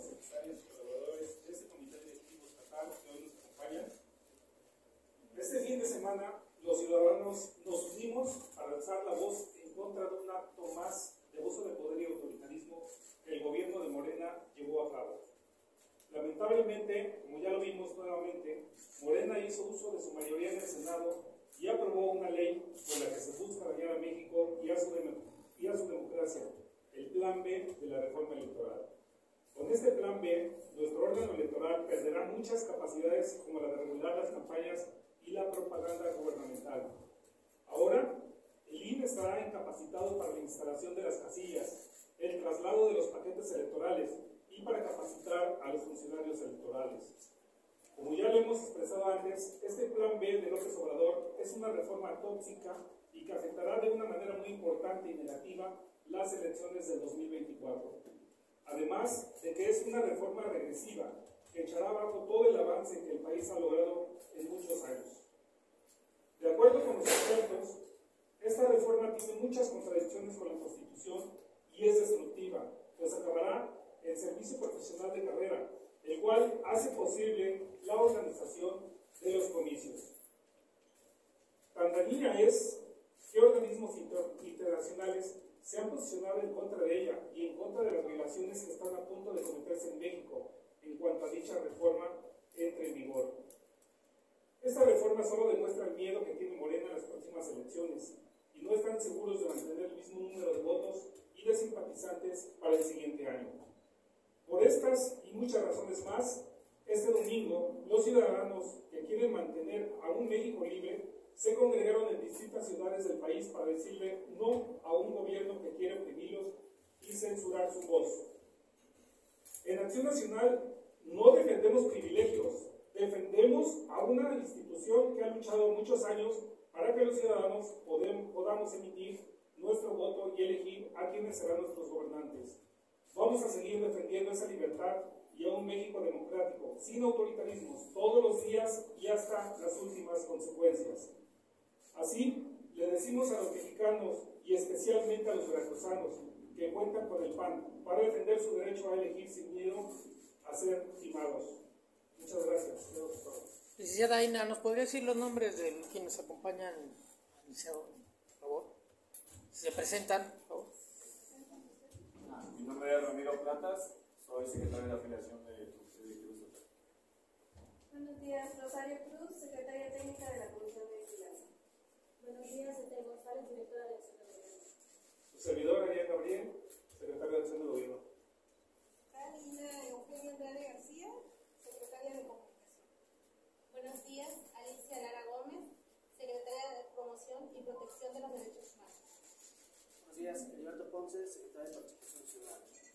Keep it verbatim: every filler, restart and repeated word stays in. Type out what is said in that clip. los secretarios y colaboradores de ese comité directivo estatal que hoy nos acompañan. Este fin de semana los ciudadanos nos unimos para alzar la voz en contra de un acto más de abuso de poder y autoritarismo que el gobierno de Morena llevó a cabo. Lamentablemente, como ya lo vimos nuevamente, Morena hizo uso de su mayoría en el Senado y aprobó una ley con la que se busca dañar a México y a su, y a su democracia, el Plan B de la reforma electoral. Con este Plan B, nuestro órgano electoral perderá muchas capacidades como la de regular las campañas y la propaganda gubernamental. Ahora, el I N E estará incapacitado para la instalación de las casillas, el traslado de los paquetes electorales y para capacitar a los funcionarios electorales. Como ya lo hemos expresado antes, este Plan B de López Obrador es una reforma tóxica y que afectará de una manera muy importante y negativa las elecciones del dos mil veinticuatro. Además de que es una reforma regresiva que echará abajo todo el avance que el país ha logrado en muchos años. De acuerdo con los expertos, esta reforma tiene muchas contradicciones con la Constitución y es destructiva, pues acabará el servicio profesional de carrera, el cual hace posible la organización de los comicios. Tan dañina es que organismos inter internacionales se han posicionado en contra de ella y en contra de las violaciones que están a punto de cometerse en México en cuanto a dicha reforma entre en vigor. Esta reforma solo demuestra el miedo que tiene Morena en las próximas elecciones y no están seguros de mantener el mismo número de votos y de simpatizantes para el siguiente año. Por estas y muchas razones más, este domingo los ciudadanos que quieren mantener a un México libre se congregaron en distintas ciudades del país para decirle no a un gobierno que quiere oprimirlos y censurar su voz. En Acción Nacional no defendemos privilegios, defendemos a una institución que ha luchado muchos años para que los ciudadanos podemos, podamos emitir nuestro voto y elegir a quienes serán nuestros gobernantes. Vamos a seguir defendiendo esa libertad y a un México democrático, sin autoritarismos, todos los días y hasta las últimas consecuencias. Así, le decimos a los mexicanos y especialmente a los veracruzanos que cuentan con el P A N para defender su derecho a elegir sin miedo a ser timados. Muchas gracias. Licenciada Aina, ¿nos podría decir los nombres de quienes acompañan, licenciado, por favor? Si se presentan, por favor. Mi nombre es Ramiro Platas, soy secretario de la afiliación de Comisión Directiva Estatal. Buenos días, Rosario Cruz, secretaria técnica de la Comisión de Vigilancia. Buenos días, Etel González, directora de Acción de Gobierno. Su servidor, Ariel Gabriel, secretario de Acción de Gobierno. Carolina Eugenia Andrade García, secretaria de Comunicación. Buenos días, Alicia Lara Gómez, secretaria de Promoción y Protección de los Derechos Humanos. Buenos días, Heriberto Ponce, secretario de Participación Ciudadana.